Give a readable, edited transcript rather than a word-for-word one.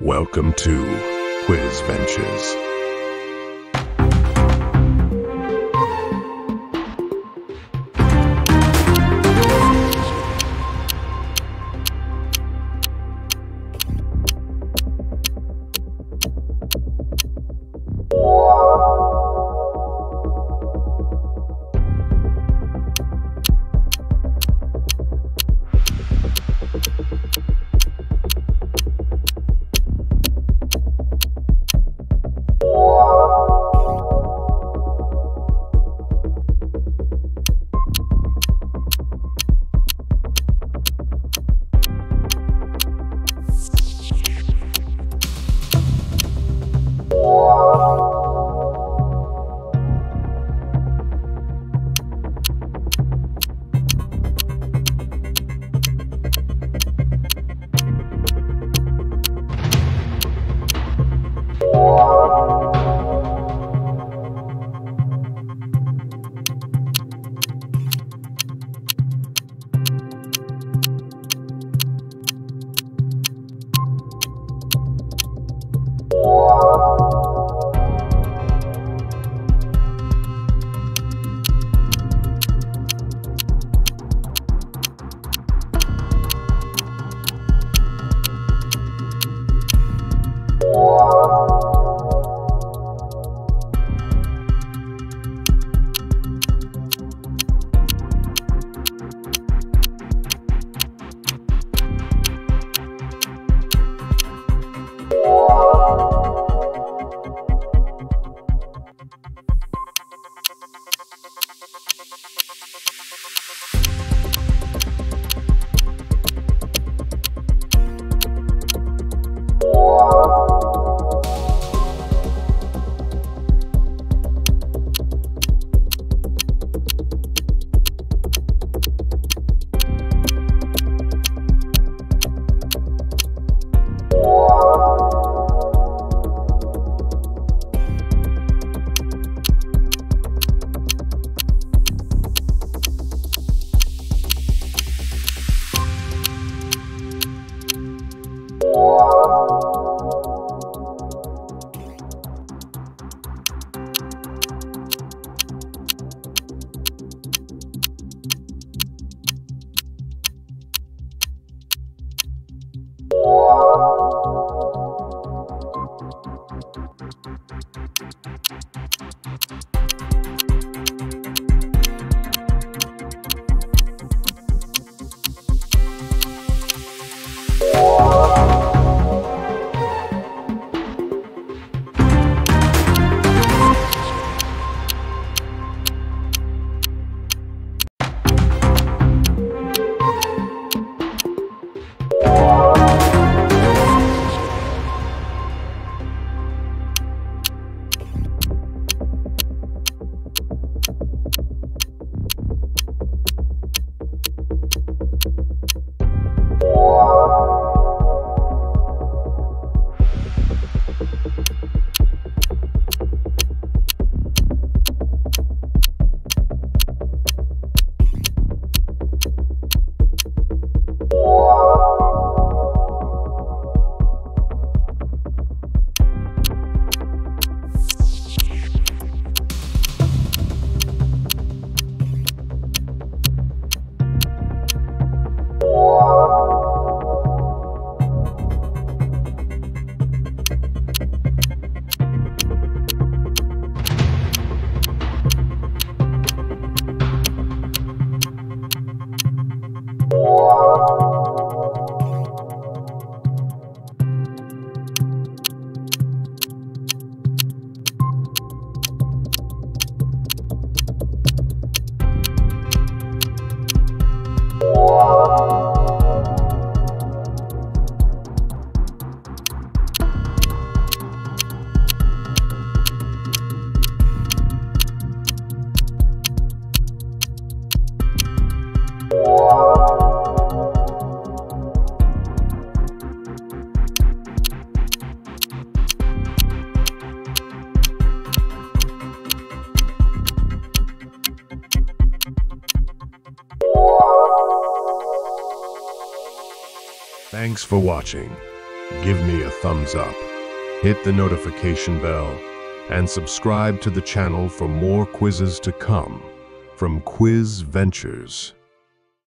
Welcome to Quiz Ventures. Thanks for watching. give me a thumbs up, hit the notification bell, and subscribe to the channel for more quizzes to come from Quiz Ventures.